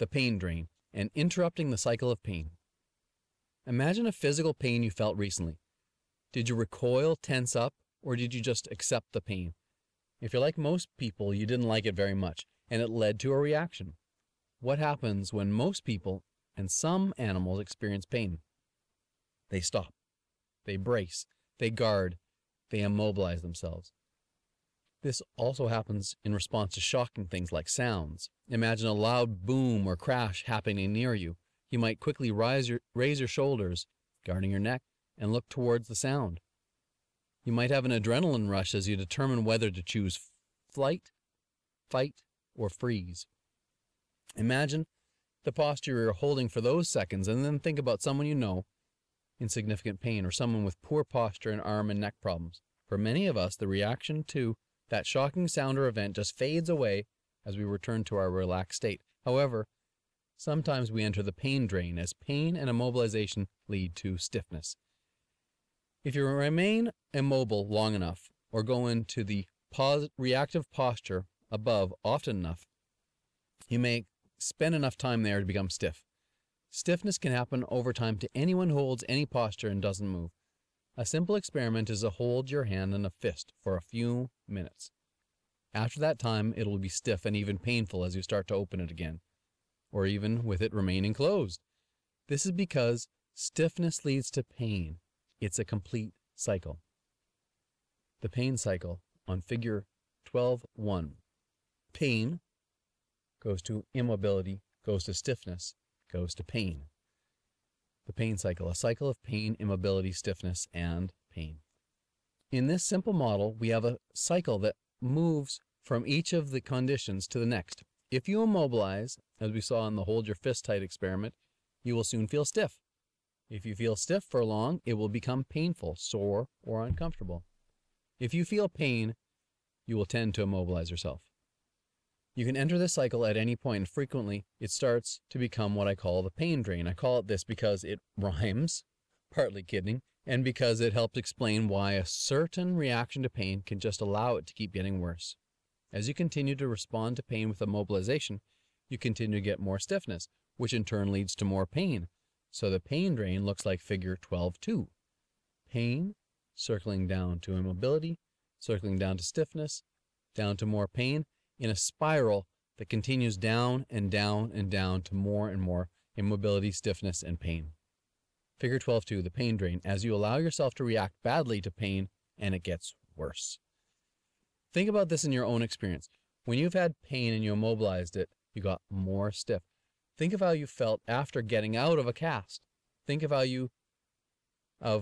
the pain drain, and interrupting the cycle of pain. Imagine a physical pain you felt recently. Did you recoil, tense up, or did you just accept the pain? If you're like most people, you didn't like it very much, and it led to a reaction. What happens when most people and some animals experience pain? They stop. They brace. They guard. They immobilize themselves. This also happens in response to shocking things like sounds. Imagine a loud boom or crash happening near you. You might quickly raise your shoulders, guarding your neck, and look towards the sound. You might have an adrenaline rush as you determine whether to choose flight, fight, or freeze. Imagine the posture you're holding for those seconds, and then think about someone you know in significant pain or someone with poor posture and arm and neck problems. For many of us, the reaction to that shocking sound or event just fades away as we return to our relaxed state. However, sometimes we enter the pain drain as pain and immobilization lead to stiffness. If you remain immobile long enough or go into the reactive posture above often enough, you may spend enough time there to become stiff. Stiffness can happen over time to anyone who holds any posture and doesn't move. A simple experiment is to hold your hand in a fist for a few minutes. After that time, it will be stiff and even painful as you start to open it again, or even with it remaining closed. This is because stiffness leads to pain. It's a complete cycle. The pain cycle on figure 12.1. Pain goes to immobility, goes to stiffness, goes to pain. The pain cycle, a cycle of pain, immobility, stiffness, and pain. In this simple model, we have a cycle that moves from each of the conditions to the next. If you immobilize, as we saw in the hold your fist tight experiment, you will soon feel stiff. If you feel stiff for long, it will become painful, sore, or uncomfortable. If you feel pain, you will tend to immobilize yourself. You can enter this cycle at any point, and frequently it starts to become what I call the pain drain. I call it this because it rhymes, partly kidding, and because it helps explain why a certain reaction to pain can just allow it to keep getting worse. As you continue to respond to pain with immobilization, you continue to get more stiffness, which in turn leads to more pain. So the pain drain looks like figure 12.2. Pain circling down to immobility, circling down to stiffness, down to more pain, in a spiral that continues down and down and down to more and more immobility, stiffness, and pain. Figure 12.2, the pain drain, as you allow yourself to react badly to pain and it gets worse. Think about this in your own experience. When you've had pain and you immobilized it, you got more stiff. Think of how you felt after getting out of a cast. Think of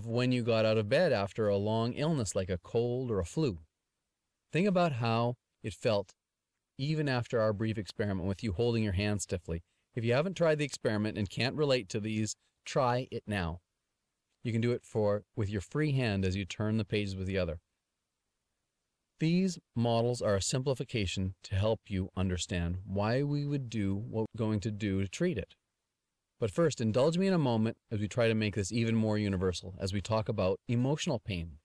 when you got out of bed after a long illness like a cold or a flu. Think about how it felt even after our brief experiment with you holding your hand stiffly. If you haven't tried the experiment and can't relate to these, try it now. You can do it with your free hand as you turn the pages with the other. These models are a simplification to help you understand why we would do what we're going to do to treat it. But first, indulge me in a moment as we try to make this even more universal as we talk about emotional pain.